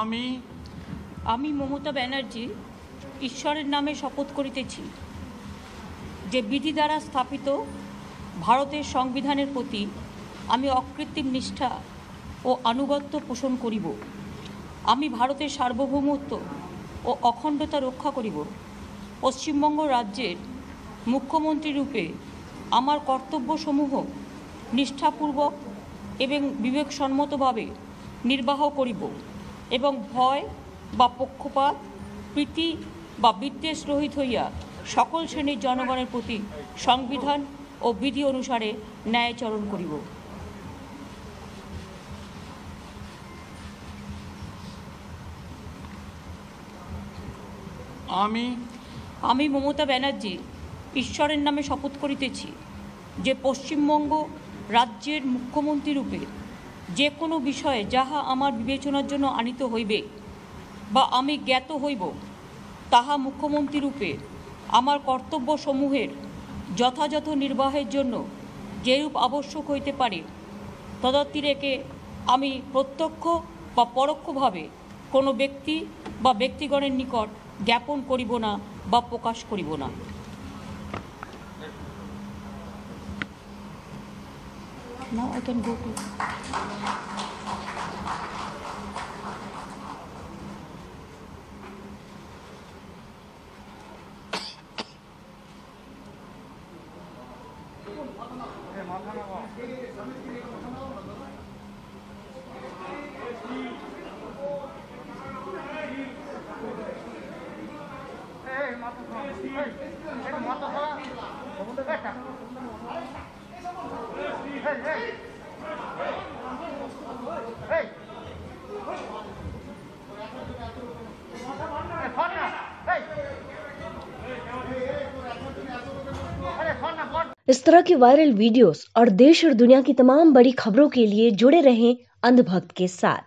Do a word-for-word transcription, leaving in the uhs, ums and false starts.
আমি আমি মমতা ব্যানার্জি ঈশ্বরের নামে শপথ করিতেছি যে বিধি দ্বারা স্থাপিত ভারতের সংবিধানের প্রতি আমি অকৃত্রিম নিষ্ঠা ও আনুগত্য পোষণ করিব। আমি ভারতের সার্বভৌমত্ব ও অখণ্ডতা রক্ষা করিব। পশ্চিমবঙ্গ রাজ্যের মুখ্যমন্ত্রী রূপে আমার কর্তব্যসমূহ নিষ্ঠাপূর্বক এবং বিবেকসম্মতভাবে নির্বাহ করিব এবং ভয় বা পক্ষপাত প্রীতি বা বিদ্বেষ রহিত হইয়া সকল শ্রেণীর জনগণের প্রতি সংবিধান ও বিধি অনুসারে ন্যায়চরণ করিব। আমি আমি মমতা ব্যানার্জি ঈশ্বরের নামে শপথ করিতেছি যে পশ্চিমবঙ্গ রাজ্যের মুখ্যমন্ত্রী রূপে যে কোনো বিষয়ে যাহা আমার বিবেচনার জন্য আনিত হইবে বা আমি জ্ঞাত হইব তাহা মুখ্যমন্ত্রী রূপে আমার কর্তব্যসমূহের যথাযথ নির্বাহের জন্য যেরূপ আবশ্যক হইতে পারে তদতিরেকে আমি প্রত্যক্ষ বা পরোক্ষভাবে কোনো ব্যক্তি বা ব্যক্তিগণের নিকট জ্ঞাপন করিব না বা প্রকাশ করিব না। Now I can go to Hey Mata Hey, hey. Hey. इस तरह की वायरल वीडियोस और देश और दुनिया की तमाम बड़ी खबरों के लिए जुड़े रहें अंधभक्त के साथ।